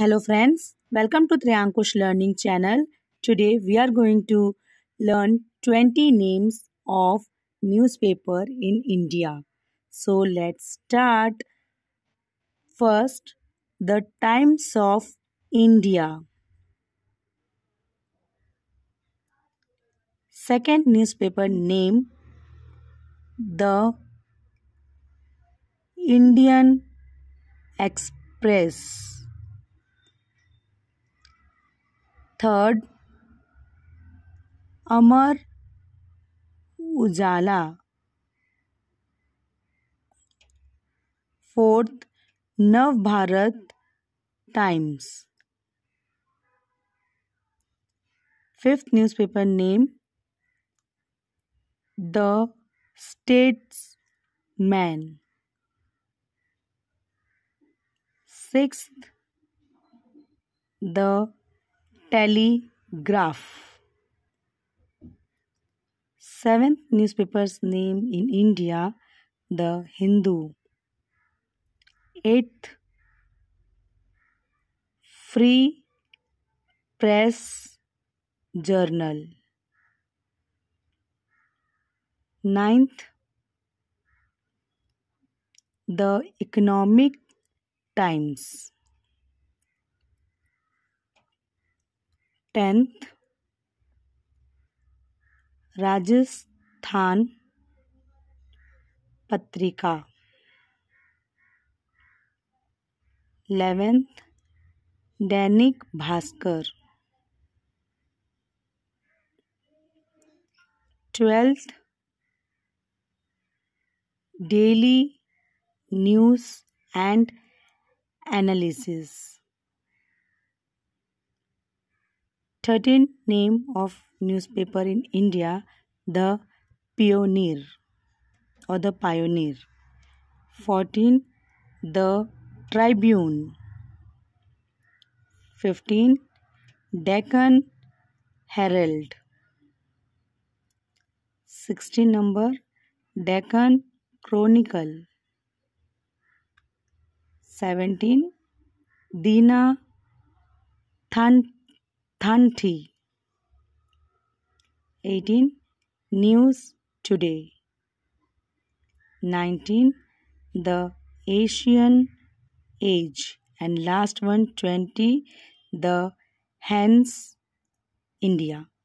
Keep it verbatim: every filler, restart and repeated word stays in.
Hello friends, welcome to Triankush Learning channel. Today we are going to learn twenty names of newspaper in India. So let's start. First, the Times of India. Second newspaper name, the Indian Express. Third, Amar Ujala. Fourth, Nav Bharat Times. Fifth newspaper name, the Statesman. Sixth, the Telegraph. Seventh newspaper's name in India, the Hindu. Eighth, Free Press Journal. Ninth, the Economic Times. Tenth, Rajasthan Patrika. Eleventh, Danik Bhaskar. Twelfth, Daily News and Analysis. Thirteenth name of newspaper in India, the Pioneer or the Pioneer. Fourteen, the Tribune. Fifteen, Deccan Herald. Sixteen number, Deccan Chronicle. Seventeen, Dina Thanth. Thanthi. eighteen, News Today. nineteen, the Asian Age. And last one, twenty, the Hans India.